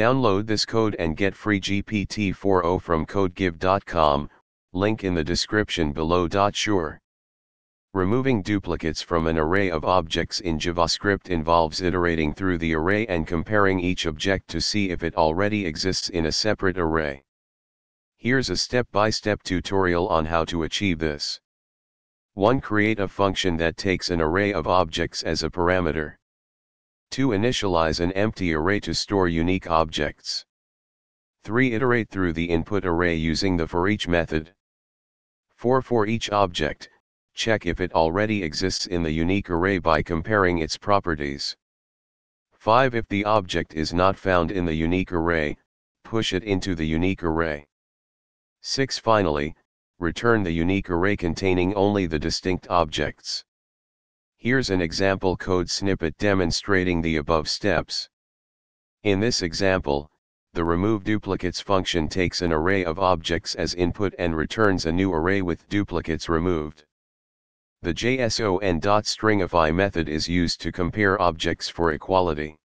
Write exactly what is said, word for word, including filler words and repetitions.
Download this code and get free G P T four o from codegive dot com, link in the description below. Sure. Removing duplicates from an array of objects in JavaScript involves iterating through the array and comparing each object to see if it already exists in a separate array. Here's a step-by-step tutorial on how to achieve this. one Create a function that takes an array of objects as a parameter. two Initialize an empty array to store unique objects. three Iterate through the input array using the for each method. four For each object, check if it already exists in the unique array by comparing its properties. five If the object is not found in the unique array, push it into the unique array. six Finally, return the unique array containing only the distinct objects. Here's an example code snippet demonstrating the above steps. In this example, the remove duplicates function takes an array of objects as input and returns a new array with duplicates removed. The J S O N dot stringify method is used to compare objects for equality.